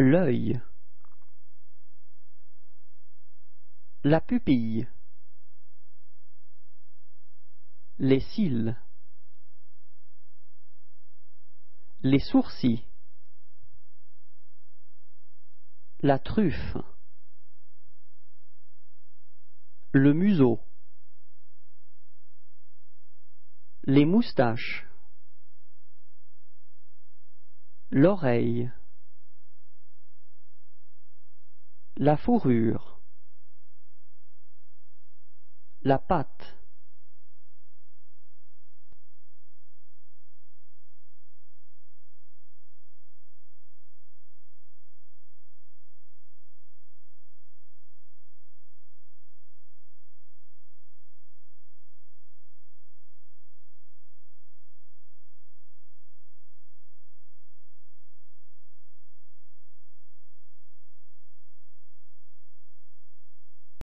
l'œil, la pupille, les cils, les sourcils, la truffe, le museau, les moustaches, l'oreille, la fourrure, la patte,